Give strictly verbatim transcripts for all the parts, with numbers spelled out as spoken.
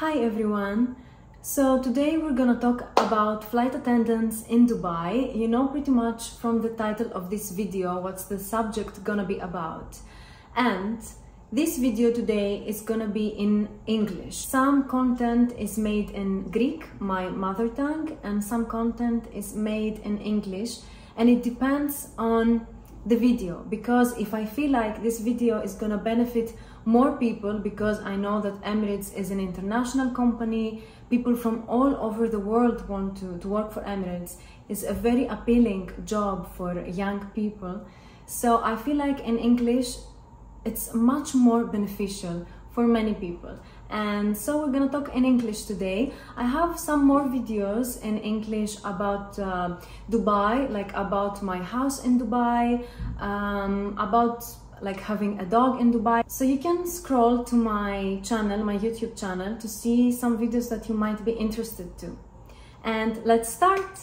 Hi everyone! So today we're gonna talk about flight attendants in Dubai. You know pretty much from the title of this video what's the subject gonna be about. And this video today is gonna be in English. Some content is made in Greek, my mother tongue, and some content is made in English. And it depends on the video, because if I feel like this video is gonna benefit more people, because I know that Emirates is an international company, people from all over the world want to, to work for Emirates. It's a very appealing job for young people. So I feel like in English, it's much more beneficial for many people. And so we're gonna talk in English today. I have some more videos in English about uh, Dubai, like about my house in Dubai, um, about like having a dog in Dubai. So you can scroll to my channel, my YouTube channel, to see some videos that you might be interested to. And let's start.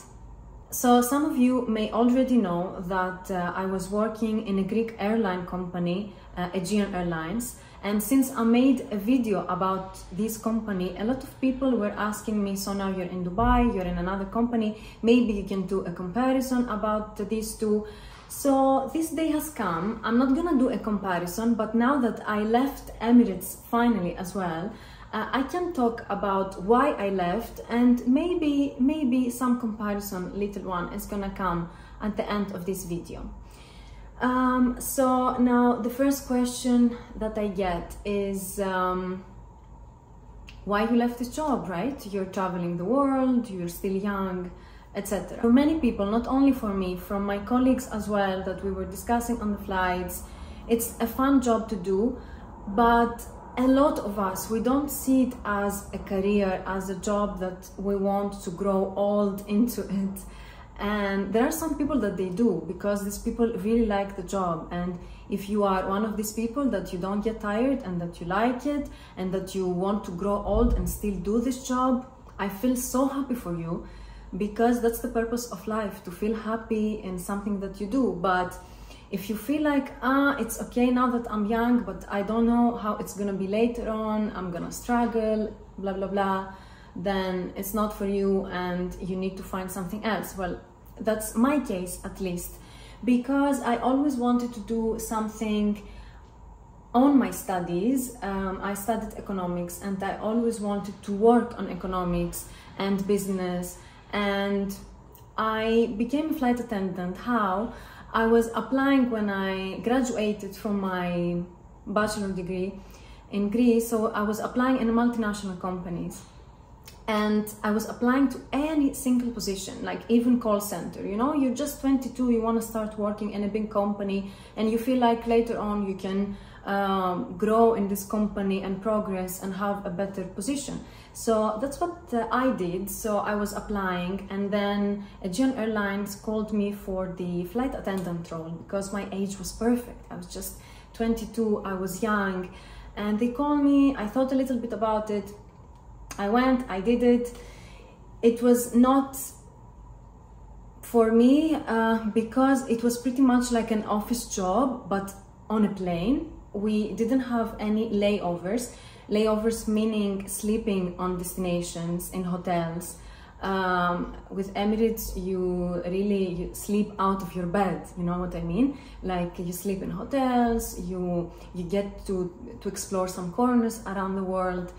So some of you may already know that uh, I was working in a Greek airline company, uh, Aegean Airlines. And since I made a video about this company, a lot of people were asking me, so now you're in Dubai, you're in another company, maybe you can do a comparison about these two. So this day has come. I'm not gonna do a comparison, but now that I left Emirates finally as well, uh, I can talk about why I left, and maybe, maybe some comparison, little one, is gonna come at the end of this video. Um, so now the first question that I get is um, why you left this job, right? You're traveling the world, you're still young, et cetera. For many people, not only for me, from my colleagues as well that we were discussing on the flights, it's a fun job to do, but a lot of us, we don't see it as a career, as a job that we want to grow old into it. And there are some people that they do, because these people really like the job. And if you are one of these people that you don't get tired and that you like it and that you want to grow old and still do this job, I feel so happy for you, because that's the purpose of life, to feel happy in something that you do. But if you feel like, ah, it's okay now that I'm young, but I don't know how it's gonna be later on, I'm gonna struggle, blah, blah, blah, then it's not for you and you need to find something else. Well, that's my case at least, because I always wanted to do something on my studies. Um, I studied economics and I always wanted to work on economics and business. And I became a flight attendant. How? I was applying when I graduated from my bachelor degree in Greece. So I was applying in multinational companies. And I was applying to any single position, like even call center. You know, you're just twenty-two, you want to start working in a big company and you feel like later on you can um, grow in this company and progress and have a better position. So that's what uh, I did. So I was applying, and then Aegean Airlines called me for the flight attendant role because my age was perfect. I was just twenty-two, I was young, and they called me. I thought a little bit about it. I went, I did it. It was not for me uh, because it was pretty much like an office job, but on a plane. We didn't have any layovers. Layovers meaning sleeping on destinations in hotels. Um, with Emirates, you really you sleep out of your bed. You know what I mean? Like you sleep in hotels, you, you get to, to explore some corners around the world.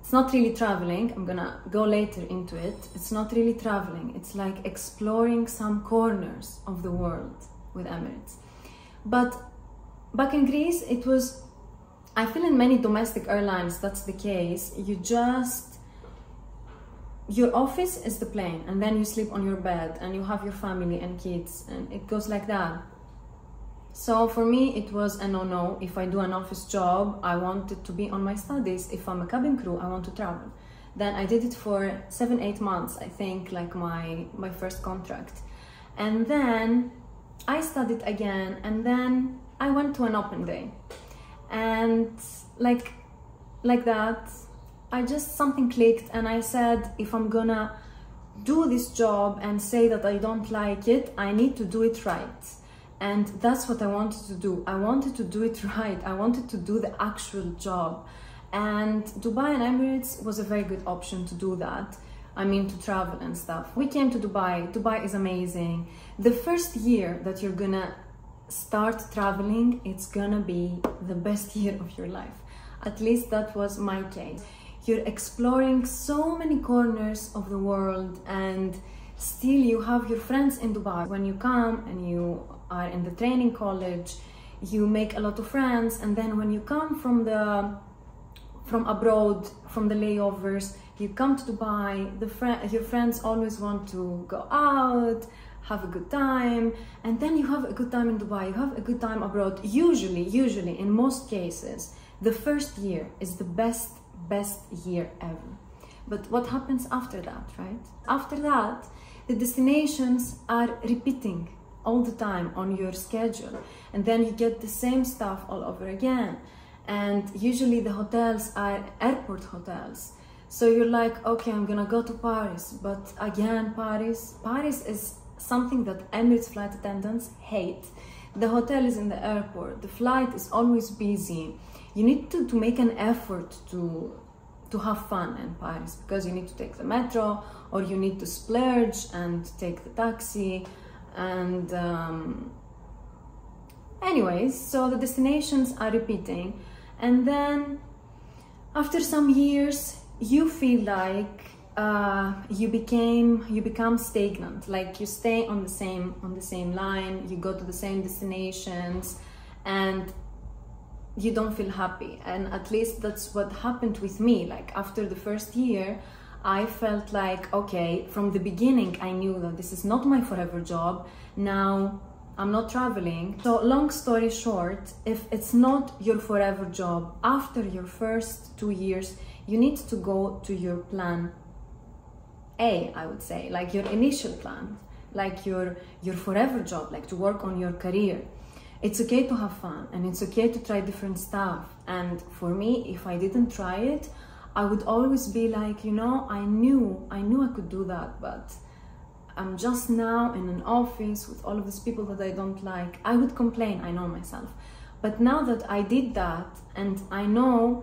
It's not really traveling. I'm gonna go later into it. It's not really traveling. It's like exploring some corners of the world with Emirates. But back in Greece, it was, I feel in many domestic airlines, that's the case. You just, your office is the plane, and then you sleep on your bed and you have your family and kids, and it goes like that. So for me, it was a no-no. If I do an office job, I wanted to be on my studies. If I'm a cabin crew, I want to travel. Then I did it for seven, eight months, I think, like my, my first contract. And then I studied again, and then I went to an open day. And like, like that, I just, something clicked, and I said, if I'm gonna do this job and say that I don't like it, I need to do it right. And that's what I wanted to do. I wanted to do it right. I wanted to do the actual job. And Dubai and Emirates was a very good option to do that. I mean, to travel and stuff. We came to Dubai. Dubai is amazing. The first year that you're gonna start traveling, it's gonna be the best year of your life. At least that was my case. You're exploring so many corners of the world, and still you have your friends in Dubai. When you come and you are in the training college, you make a lot of friends, and then when you come from the from abroad, from the layovers, you come to Dubai, the fr your friends always want to go out, have a good time, and then you have a good time in Dubai, you have a good time abroad. Usually, usually, in most cases, the first year is the best, best year ever. But what happens after that, right? After that, the destinations are repeating all the time on your schedule, and then you get the same stuff all over again. And usually the hotels are airport hotels. So you're like, okay, I'm gonna go to Paris, but again, Paris. Paris is something that Emirates flight attendants hate. The hotel is in the airport, the flight is always busy. You need to, to make an effort to, to have fun in Paris, because you need to take the metro, or you need to splurge and take the taxi. And um, anyways, so the destinations are repeating, and then after some years you feel like uh, you became you become stagnant, like you stay on the same on the same line, you go to the same destinations and you don't feel happy. And at least that's what happened with me. Like after the first year I felt like, okay, from the beginning I knew that this is not my forever job. Now I'm not traveling. So long story short, if it's not your forever job, after your first two years, you need to go to your plan A, I would say, like your initial plan, like your, your forever job, like to work on your career. It's okay to have fun, and it's okay to try different stuff. And for me, if I didn't try it, I would always be like, you know, I knew, I knew I could do that, but I'm just now in an office with all of these people that I don't like. I would complain, I know myself. But now that I did that and I know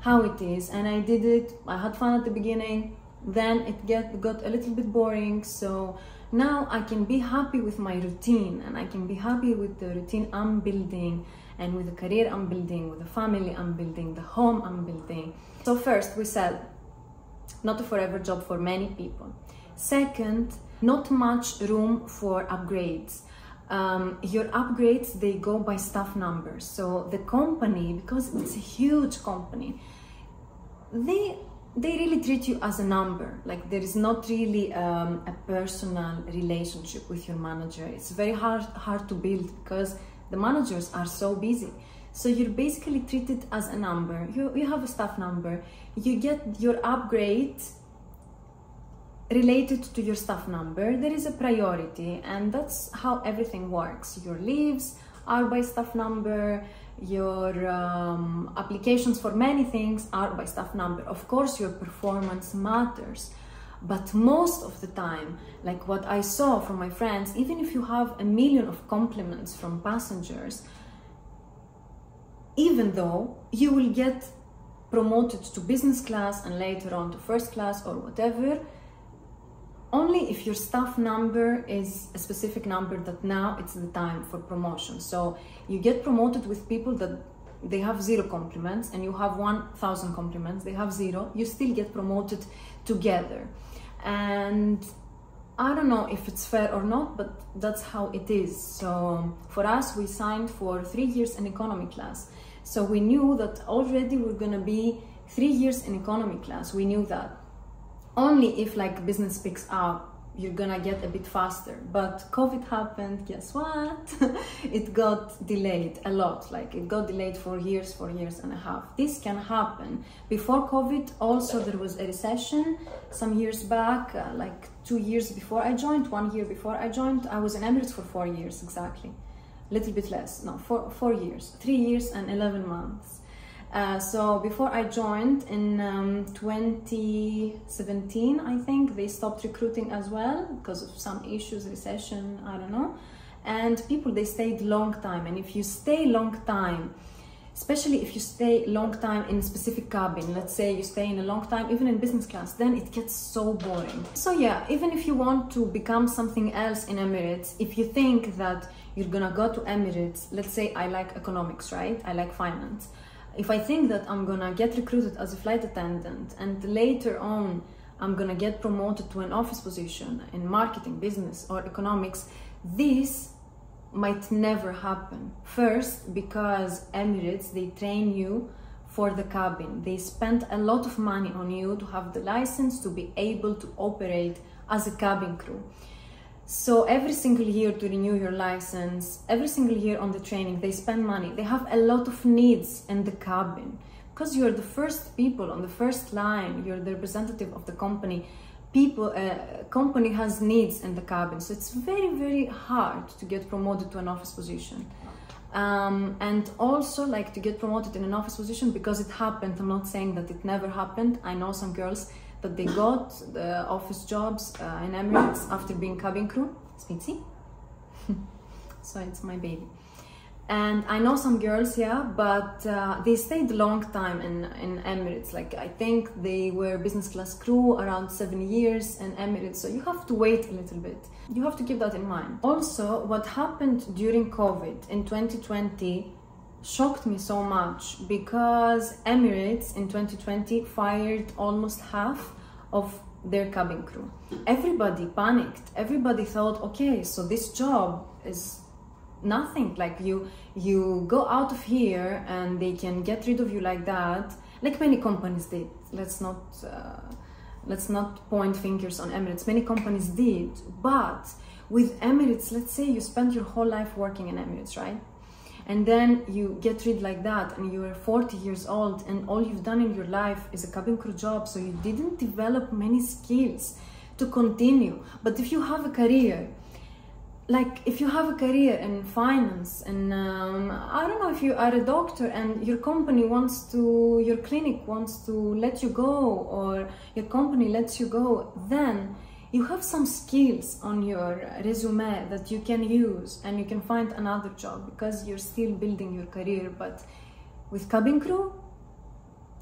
how it is, and I did it, I had fun at the beginning, then it get, got a little bit boring. So now I can be happy with my routine, and I can be happy with the routine I'm building, and with the career I'm building, with the family I'm building, the home I'm building. So first, we said, not a forever job for many people. Second, not much room for upgrades. Um, your upgrades, they go by staff numbers. So the company, because it's a huge company, they, they really treat you as a number. Like there is not really um, a personal relationship with your manager. It's very hard, hard to build because the managers are so busy. So you're basically treated as a number. You, you have a staff number. You get your upgrade related to your staff number. There is a priority, and that's how everything works. Your leaves are by staff number. Your um, applications for many things are by staff number. Of course, your performance matters. But most of the time, like what I saw from my friends, even if you have a million of compliments from passengers, even though you will get promoted to business class and later on to first class or whatever, only if your staff number is a specific number that now it's the time for promotion. So you get promoted with people that they have zero compliments, and you have one thousand compliments, they have zero, you still get promoted together. And I don't know if it's fair or not, but that's how it is. So for us, we signed for three years in economy class. So we knew that already we're gonna be three years in economy class. We knew that. Only if like business picks up, you're gonna get a bit faster. But COVID happened, guess what? It got delayed a lot. Like it got delayed for years, for years and a half. This can happen. Before COVID also there was a recession some years back, uh, like two years before I joined, one year before I joined. I was in Emirates for four years exactly. A little bit less, no, four, four years, three years and eleven months. Uh, so before I joined in um, twenty seventeen, I think, they stopped recruiting as well because of some issues, recession, I don't know. And people, they stayed long time. And if you stay long time, especially if you stay long time in a specific cabin. Let's say you stay in a long time, even in business class, then it gets so boring. So yeah, even if you want to become something else in Emirates, if you think that you're gonna go to Emirates, let's say I like economics, right? I like finance. If I think that I'm gonna get recruited as a flight attendant and later on I'm gonna get promoted to an office position in marketing, business or economics, this might never happen. First, because Emirates, they train you for the cabin. They spend a lot of money on you to have the license to be able to operate as a cabin crew. So every single year to renew your license, every single year on the training, they spend money. They have a lot of needs in the cabin because you're the first people on the first line, you're the representative of the company. People, uh, company has needs in the cabin, so it's very, very hard to get promoted to an office position. Um, and also like to get promoted in an office position, because it happened. I'm not saying that it never happened. I know some girls that they got the office jobs uh, in Emirates after being cabin crew. Spitzy. So it's my baby. And I know some girls, yeah, but uh, they stayed a long time in, in Emirates. Like, I think they were business class crew around seven years in Emirates. So you have to wait a little bit. You have to keep that in mind. Also, what happened during COVID in twenty twenty shocked me so much, because Emirates in twenty twenty fired almost half of their cabin crew. Everybody panicked. Everybody thought, okay, so this job is nothing, like you you go out of here and they can get rid of you like that, like many companies did. Let's not uh, let's not point fingers on Emirates. Many companies did, but with Emirates, let's say you spend your whole life working in Emirates, right? And then you get rid like that and you're forty years old and all you've done in your life is a cabin crew job, so you didn't develop many skills to continue. But if you have a career, like if you have a career in finance and um, I don't know, if you are a doctor and your company wants to, your clinic wants to let you go, or your company lets you go, then you have some skills on your resume that you can use and you can find another job, because you're still building your career. But with cabin crew,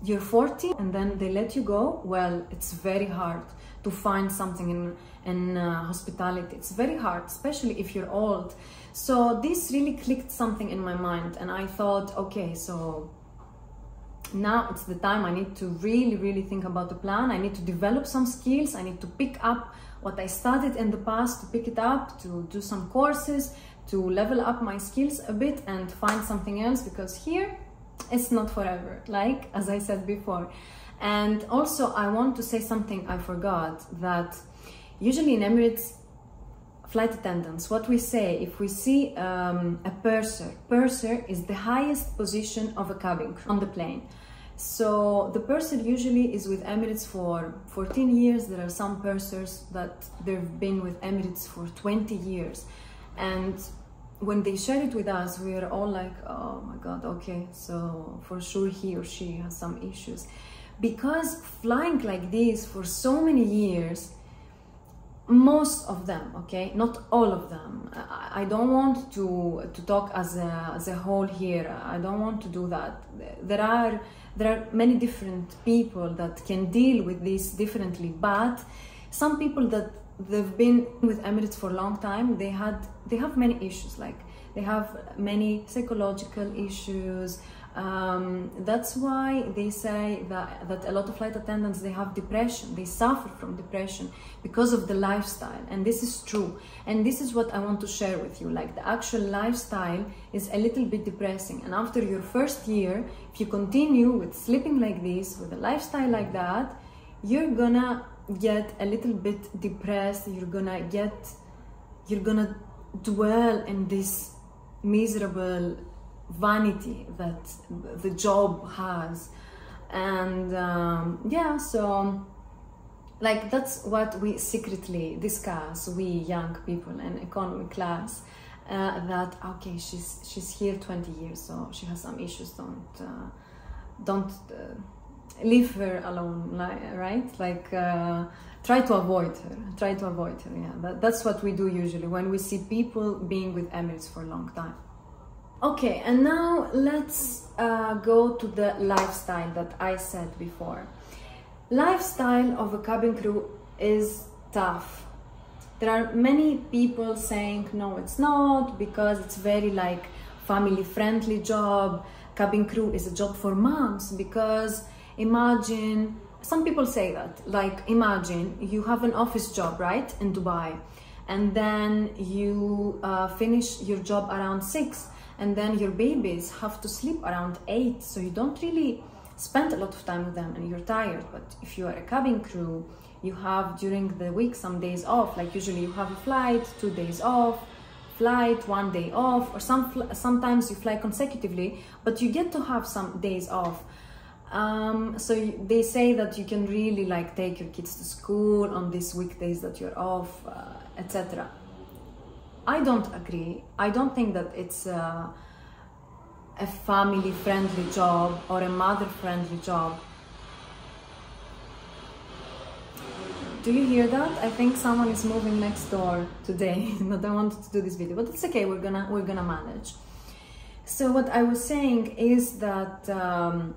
you're forty and then they let you go. Well, it's very hard to find something in, in uh, hospitality. It's very hard, especially if you're old. So this really clicked something in my mind, and I thought, okay, so now it's the time. I need to really, really think about the plan. I need to develop some skills. I need to pick up what I studied in the past, to pick it up, to do some courses, to level up my skills a bit and find something else, because here it's not forever, like as I said before. And also I want to say something I forgot, that usually in Emirates flight attendants, what we say if we see um, a purser, purser is the highest position of a cabin crew on the plane. So the purser usually is with Emirates for fourteen years. There are some pursers that they've been with Emirates for twenty years, and when they share it with us, we are all like, oh my god, okay, so for sure he or she has some issues, because flying like this for so many years, most of them, okay, not all of them, I don't want to to talk as a, as a whole here, I don't want to do that. There are there are many different people that can deal with this differently, but some people that they've been with Emirates for a long time, they had they have many issues, like they have many psychological issues. Um, that's why they say that, that a lot of flight attendants, they have depression, they suffer from depression because of the lifestyle, and this is true. And this is what I want to share with you, like the actual lifestyle is a little bit depressing, and after your first year, if you continue with sleeping like this, with a lifestyle like that, you're gonna get a little bit depressed, you're gonna get, you're gonna dwell in this miserable vanity that the job has. And um, yeah, so like that's what we secretly discuss, we young people in economy class, uh, that okay, she's she's here twenty years, so she has some issues, don't uh, don't uh, leave her alone, right? Like uh, try to avoid her, try to avoid her. Yeah, that, that's what we do usually when we see people being with Emirates for a long time. Okay, and now let's uh, go to the lifestyle that I said before. Lifestyle of a cabin crew is tough. There are many people saying, no, it's not, because it's very like family-friendly job. Cabin crew is a job for moms, because imagine, some people say that, like imagine you have an office job, right, in Dubai, and then you uh, finish your job around six. And then your babies have to sleep around eight, so you don't really spend a lot of time with them and you're tired. But if you are a cabin crew, you have during the week some days off, like usually you have a flight, two days off, flight, one day off, or some sometimes you fly consecutively, but you get to have some days off. Um, so they say that you can really like take your kids to school on these weekdays that you're off, uh, et cetera. I don't agree. I don't think that it's a, a family-friendly job or a mother-friendly job. Do you hear that? I think someone is moving next door today. Not I wanted to do this video, but it's okay. We're gonna we're gonna manage. So what I was saying is that um,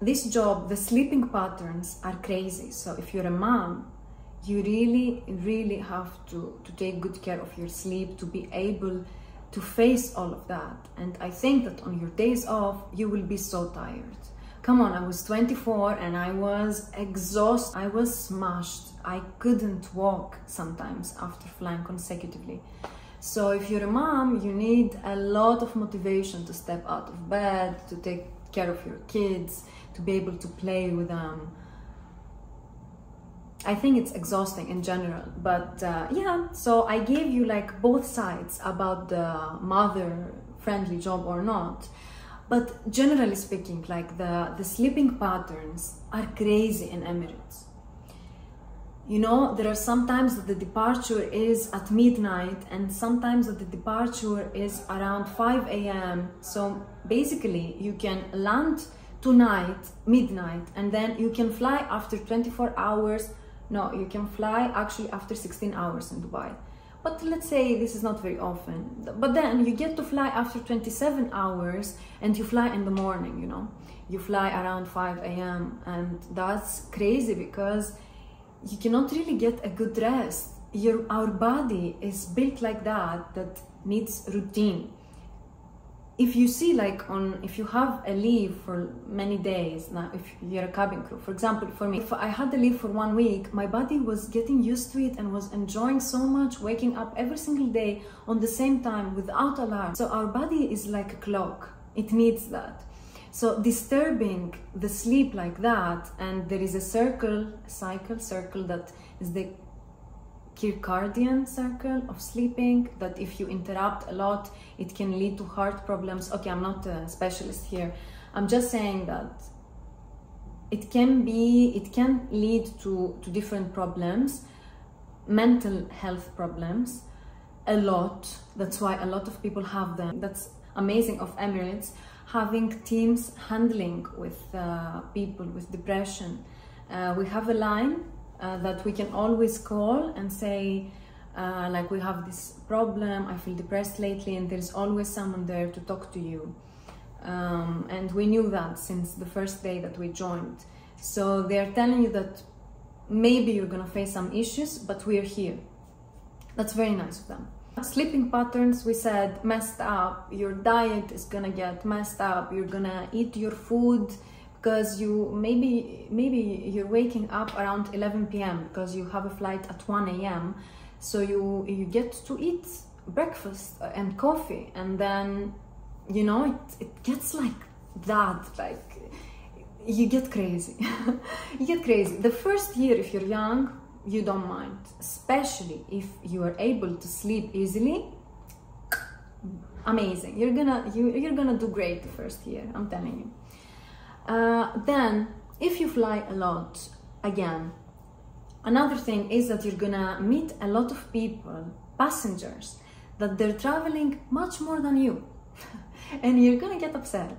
this job, the sleeping patterns are crazy. So if you're a mom, you really, really have to, to take good care of your sleep to be able to face all of that. And I think that on your days off, you will be so tired. Come on, I was twenty-four and I was exhausted. I was smashed. I couldn't walk sometimes after flying consecutively. So if you're a mom, you need a lot of motivation to step out of bed, to take care of your kids, to be able to play with them. I think it's exhausting in general, but uh, yeah, so I gave you like both sides about the mother-friendly job or not, but generally speaking, like the, the sleeping patterns are crazy in Emirates. You know, there are sometimes that the departure is at midnight and sometimes that the departure is around five A M So basically you can land tonight, midnight, and then you can fly after twenty-four hours. No, you can fly actually after sixteen hours in Dubai. But let's say this is not very often. But then you get to fly after twenty-seven hours and you fly in the morning, you know. You fly around five A M and that's crazy because you cannot really get a good rest. Your, our body is built like that, that needs routine. If you see like on, if you have a leave for many days, now if you're a cabin crew, for example, for me, if I had a leave for one week, my body was getting used to it and was enjoying so much waking up every single day on the same time without alarm. So our body is like a clock. It needs that. So disturbing the sleep like that, and there is a circle, a cycle, circle that is the Circadian circle of sleeping, that if you interrupt a lot, it can lead to heart problems. Okay, I'm not a specialist here. I'm just saying that it can be, it can lead to, to different problems, mental health problems, a lot. That's why a lot of people have them. That's amazing of Emirates, having teams handling with uh, people with depression. Uh, we have a line Uh, that we can always call and say uh, like we have this problem, I feel depressed lately, and there's always someone there to talk to you. Um, and we knew that since the first day that we joined. So they're telling you that maybe you're gonna face some issues, but we're here. That's very nice of them. Sleeping patterns, we said, messed up. Your diet is gonna get messed up. You're gonna eat your food because you maybe maybe you're waking up around eleven P M because you have a flight at one A M So you you get to eat breakfast and coffee, and then you know it it gets like that, like you get crazy. You get crazy. The first year, if you're young, you don't mind, especially if you are able to sleep easily. Amazing. You're gonna you you're gonna do great the first year. I'm telling you. Uh, then if you fly a lot, again, another thing is that you're gonna meet a lot of people, passengers, that they're traveling much more than you and you're gonna get upset.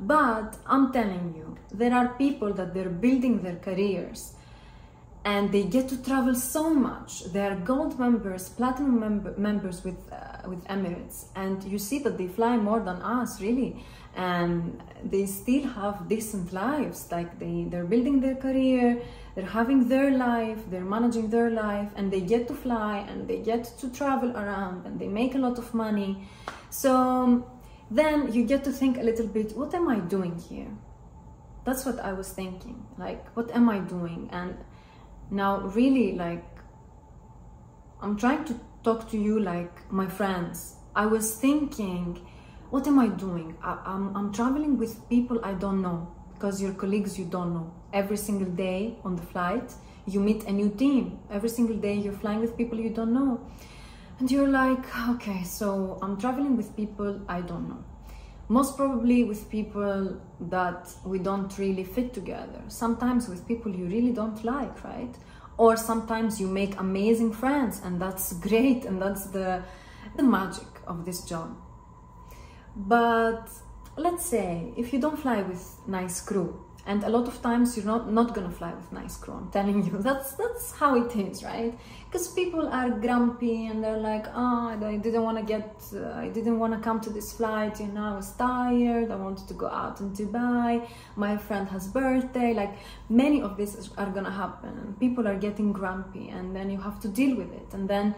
But I'm telling you, there are people that they're building their careers and they get to travel so much. They are gold members, platinum member, members with uh, with Emirates, and you see that they fly more than us, really. And they still have decent lives, like they, they're building their career, they're having their life, they're managing their life, and they get to fly and they get to travel around and they make a lot of money. So then you get to think a little bit, what am I doing here? That's what I was thinking, like, what am I doing? And now really, like, I'm trying to talk to you like my friends. I was thinking, what am I doing? I, I'm, I'm traveling with people I don't know, because your colleagues you don't know. Every single day on the flight, you meet a new team. Every single day you're flying with people you don't know. And you're like, okay, so I'm traveling with people I don't know. Most probably with people that we don't really fit together. Sometimes with people you really don't like, right? Or sometimes you make amazing friends, and that's great, and that's the, the magic of this job. But let's say if you don't fly with nice crew, and a lot of times you're not not gonna fly with nice crew, I'm telling you, that's that's how it is, right? Because people are grumpy and they're like, oh, I didn't want to get uh, I didn't want to come to this flight, you know, I was tired, I wanted to go out in Dubai, my friend has birthday, like many of these are gonna happen. People are getting grumpy, and then you have to deal with it, and then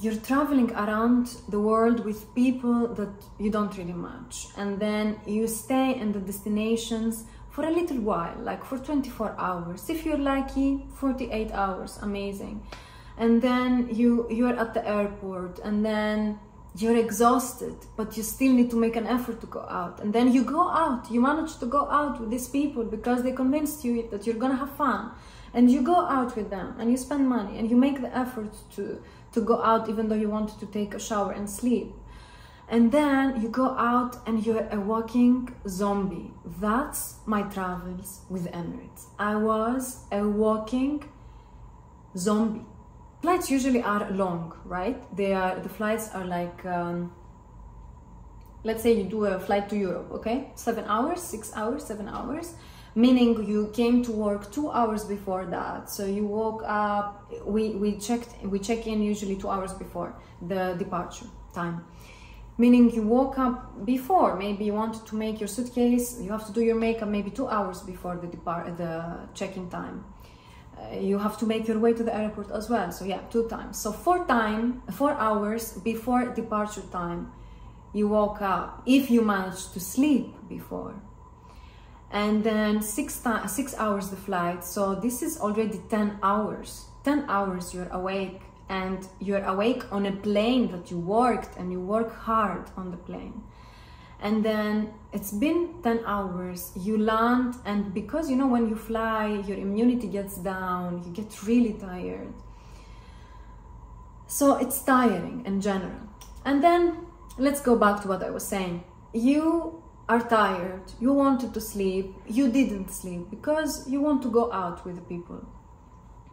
you're traveling around the world with people that you don't really match, and then you stay in the destinations for a little while, like for twenty-four hours, if you're lucky, forty-eight hours, amazing. And then you you're at the airport, and then you're exhausted, but you still need to make an effort to go out. And then you go out, you manage to go out with these people because they convinced you that you're gonna have fun, and you go out with them and you spend money and you make the effort to to go out, even though you wanted to take a shower and sleep. And then you go out and you're a walking zombie. That's my travels with Emirates. I was a walking zombie. Flights usually are long, right? They are, the flights are like, um, let's say you do a flight to Europe, okay? Seven hours, six hours, seven hours. Meaning you came to work two hours before that, so you woke up, we, we checked, we check in usually two hours before the departure time. Meaning you woke up before, maybe you wanted to make your suitcase, you have to do your makeup maybe two hours before the depart, the check-in time. Uh, you have to make your way to the airport as well, so yeah, two times. So four, time, four hours before departure time, you woke up, if you managed to sleep before. And then six, six hours the flight, so this is already ten hours. ten hours you're awake, and you're awake on a plane that you worked, and you work hard on the plane. And then it's been ten hours, you land, and because you know when you fly, your immunity gets down, you get really tired. So it's tiring in general. And then let's go back to what I was saying. You are tired, you wanted to sleep, you didn't sleep because you want to go out with the people,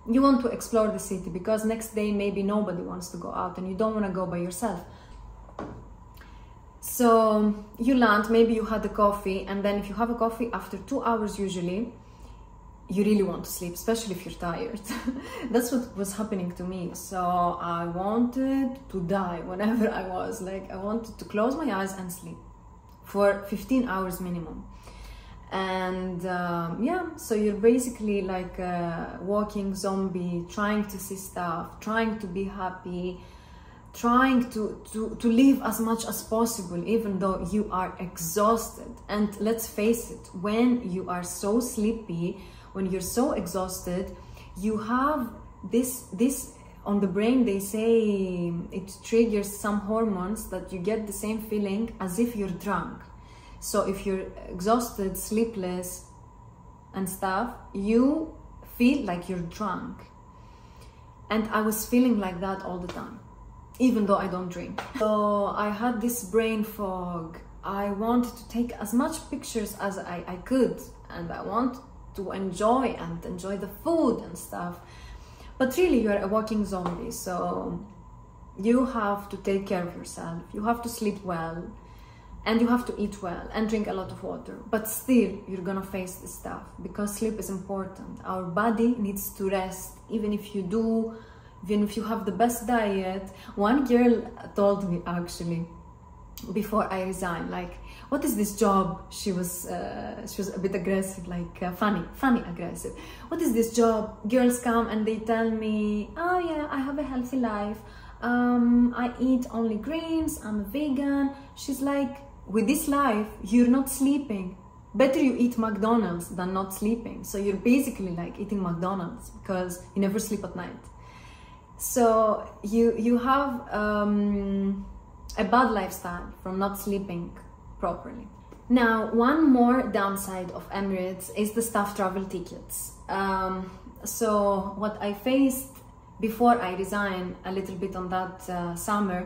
you want to explore the city because next day maybe nobody wants to go out and you don't want to go by yourself. So you land, maybe you had a coffee, and then if you have a coffee after two hours usually you really want to sleep, especially if you're tired. That's what was happening to me. So I wanted to die whenever I was, like I wanted to close my eyes and sleep for fifteen hours minimum. And um, yeah, so you're basically like a walking zombie, trying to see stuff, trying to be happy, trying to, to, to live as much as possible, even though you are exhausted. And let's face it, when you are so sleepy, when you're so exhausted, you have this, this on the brain, they say it triggers some hormones that you get the same feeling as if you're drunk. So if you're exhausted, sleepless and stuff, you feel like you're drunk. And I was feeling like that all the time, even though I don't drink. So I had this brain fog. I wanted to take as much pictures as I, I could, and I want to enjoy and enjoy the food and stuff. But really, you're a walking zombie, so you have to take care of yourself. You have to sleep well. and you have to eat well and drink a lot of water, but still you're gonna face the stuff because sleep is important. Our body needs to rest. Even if you do, even if you have the best diet. One girl told me actually before I resigned, like, what is this job? She was uh, she was a bit aggressive, like uh, funny, funny aggressive. What is this job? Girls come and they tell me, oh yeah, I have a healthy life. Um, I eat only greens. I'm a vegan. She's like, with this life, you're not sleeping. Better you eat McDonald's than not sleeping. So you're basically like eating McDonald's because you never sleep at night. So you you have um, a bad lifestyle from not sleeping properly. Now, one more downside of Emirates is the staff travel tickets. Um, so what I faced before I resigned, a little bit on that uh, summer,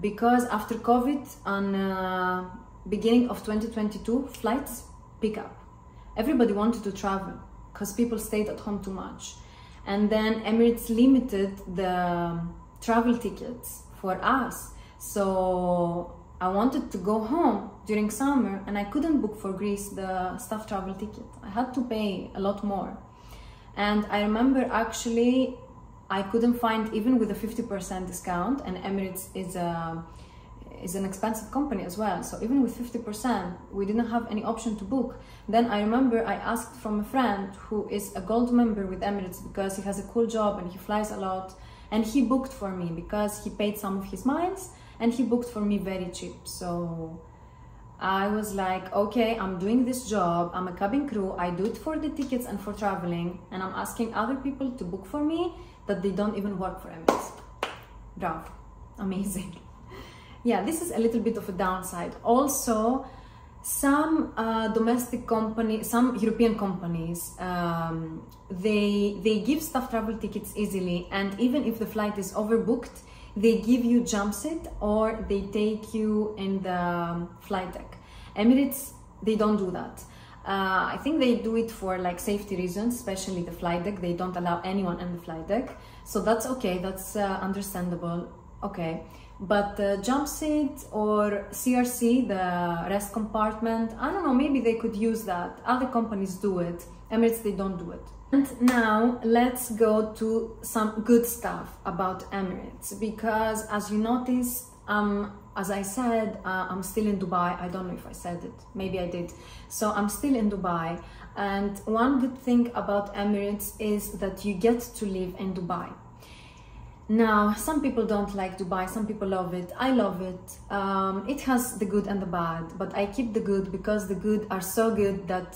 because after COVID, on uh, beginning of twenty twenty-two, flights pick up. Everybody wanted to travel because people stayed at home too much. And then Emirates limited the travel tickets for us. So I wanted to go home during summer and I couldn't book for Greece the staff travel ticket. I had to pay a lot more. And I remember actually, I couldn't find, even with a fifty percent discount, and Emirates is a is an expensive company as well, so even with fifty percent we didn't have any option to book. Then I remember I asked from a friend who is a gold member with Emirates because he has a cool job and he flies a lot, and he booked for me because he paid some of his miles and he booked for me very cheap. So I was like, okay, I'm doing this job, I'm a cabin crew, I do it for the tickets and for traveling, and I'm asking other people to book for me that they don't even work for Emirates. Bravo, amazing. Yeah, this is a little bit of a downside. Also, some uh, domestic companies, some European companies, um, they, they give staff travel tickets easily, and even if the flight is overbooked, they give you jump seat or they take you in the flight deck. Emirates, they don't do that. Uh, I think they do it for like safety reasons, especially the flight deck. They don't allow anyone in the flight deck. So that's okay, that's uh, understandable, okay. But uh, jump seat or C R C, the rest compartment, I don't know, maybe they could use that. Other companies do it. Emirates, they don't do it. And now let's go to some good stuff about Emirates, because as you noticed, um, as I said, uh, I'm still in Dubai. I don't know if I said it, maybe I did. So I'm still in Dubai. And one good thing about Emirates is that you get to live in Dubai. Now, some people don't like Dubai, some people love it. I love it. Um, it has the good and the bad, but I keep the good because the good are so good that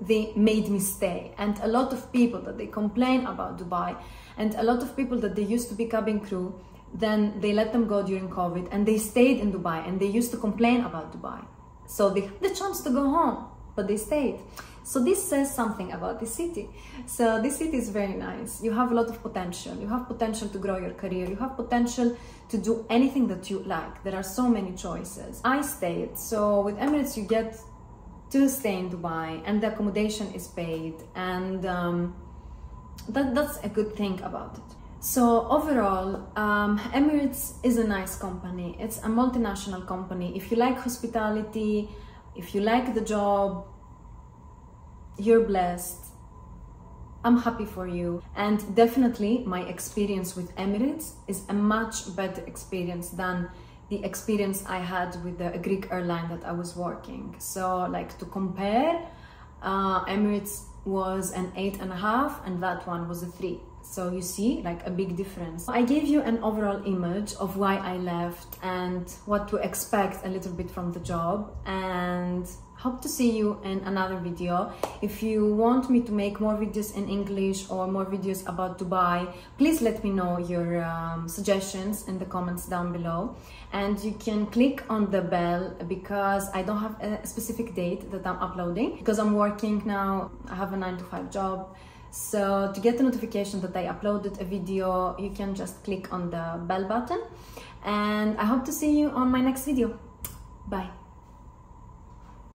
they made me stay. And a lot of people that they complain about Dubai, and a lot of people that they used to be cabin crew, then they let them go during COVID and they stayed in Dubai, and they used to complain about Dubai. So they had the chance to go home, but they stayed. So this says something about this city. So this city is very nice. You have a lot of potential. You have potential to grow your career. You have potential to do anything that you like. There are so many choices. I stayed. So with Emirates, you get to stay in Dubai and the accommodation is paid. And um, that, that's a good thing about it. So overall, um, Emirates is a nice company. It's a multinational company. If you like hospitality, if you like the job, you're blessed. I'm happy for you. And definitely my experience with Emirates is a much better experience than the experience I had with the Greek airline that I was working. So like to compare, uh, Emirates was an eight and a half and that one was a three. So you see like a big difference. I gave you an overall image of why I left and what to expect a little bit from the job, and hope to see you in another video. If you want me to make more videos in English or more videos about Dubai, please let me know your um, suggestions in the comments down below. And you can click on the bell because I don't have a specific date that I'm uploading, because I'm working now. I have a nine to five job. So to get the notification that I uploaded a video, you can just click on the bell button. And I hope to see you on my next video. Bye.